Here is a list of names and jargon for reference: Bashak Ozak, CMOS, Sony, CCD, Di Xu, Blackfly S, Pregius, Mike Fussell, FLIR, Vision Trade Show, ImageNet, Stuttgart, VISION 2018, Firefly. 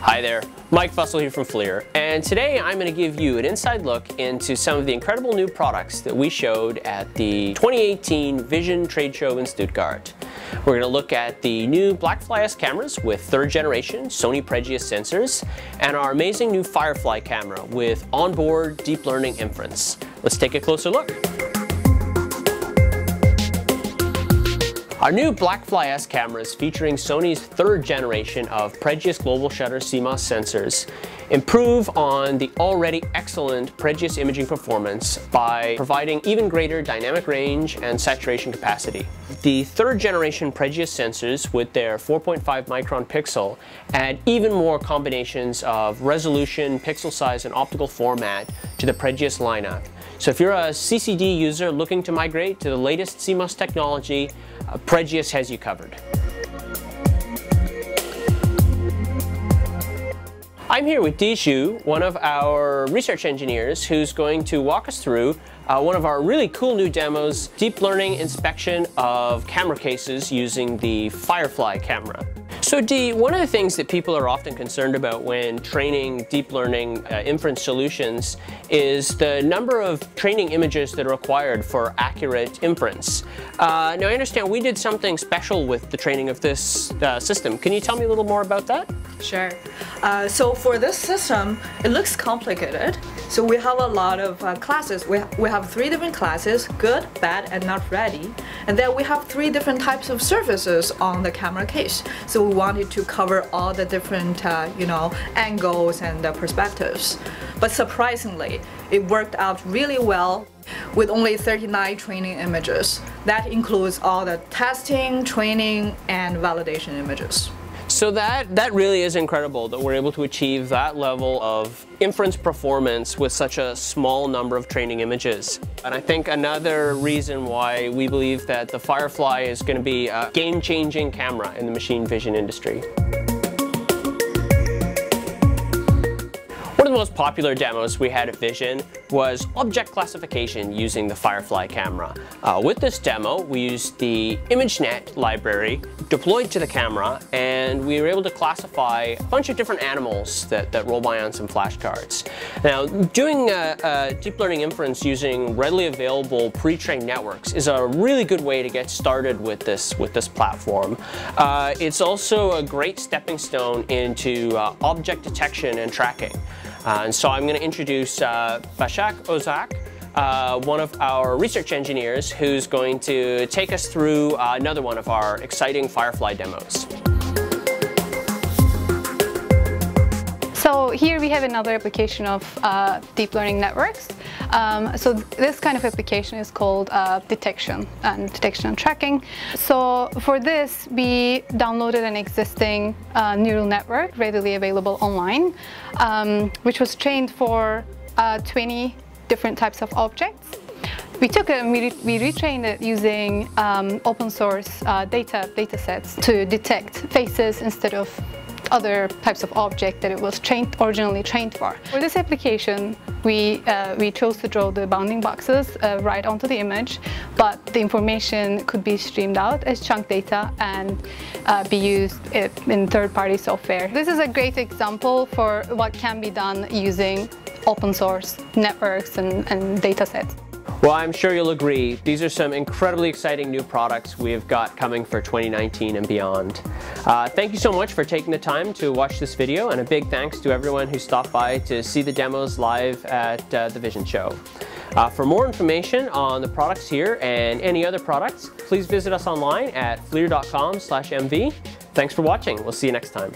Hi there, Mike Fussell here from FLIR, and today I'm going to give you an inside look into some of the incredible new products that we showed at the 2018 Vision Trade Show in Stuttgart. We're going to look at the new Blackfly S cameras with third generation Sony Pregius sensors and our amazing new Firefly camera with onboard deep learning inference. Let's take a closer look. Our new Blackfly S cameras featuring Sony's third generation of Pregius global shutter CMOS sensors improve on the already excellent Pregius imaging performance by providing even greater dynamic range and saturation capacity. The third generation Pregius sensors with their 4.5 micron pixel add even more combinations of resolution, pixel size, and optical format to the Pregius lineup. So if you're a CCD user looking to migrate to the latest CMOS technology, Pregius has you covered. I'm here with Di Xu, one of our research engineers, who's going to walk us through one of our really cool new demos, deep learning inspection of camera cases using the Firefly camera. So Di, one of the things that people are often concerned about when training deep learning inference solutions is the number of training images that are required for accurate inference. Now I understand we did something special with the training of this system. Can you tell me a little more about that? Sure. So for this system, it looks complicated. So we have a lot of classes. We have three different classes, good, bad, and not ready. And then we have three different types of surfaces on the camera case. So we wanted to cover all the different angles and perspectives. But surprisingly, it worked out really well with only 39 training images. That includes all the testing, training, and validation images. So that really is incredible that we're able to achieve that level of inference performance with such a small number of training images. And I think another reason why we believe that the Firefly is going to be a game-changing camera in the machine vision industry. One of the most popular demos we had at Vision was object classification using the Firefly camera. With this demo, we used the ImageNet library deployed to the camera, and we were able to classify a bunch of different animals that roll by on some flashcards. Now, doing deep learning inference using readily available pre-trained networks is a really good way to get started with this platform. It's also a great stepping stone into object detection and tracking. And so I'm going to introduce Bashak Ozak, one of our research engineers, who's going to take us through another one of our exciting Firefly demos. So here we have another application of deep learning networks. So this kind of application is called detection and tracking. So for this, we downloaded an existing neural network readily available online, which was trained for 20 different types of objects. We took it and we retrained it using open source datasets to detect faces instead of other types of object that it was originally trained for. For this application, we chose to draw the bounding boxes right onto the image, but the information could be streamed out as chunk data and be used in third-party software. This is a great example for what can be done using open source networks and data sets. Well, I'm sure you'll agree, these are some incredibly exciting new products we've got coming for 2019 and beyond. Thank you so much for taking the time to watch this video, and a big thanks to everyone who stopped by to see the demos live at the Vision Show. For more information on the products here and any other products, please visit us online at flir.com/mv. Thanks for watching. We'll see you next time.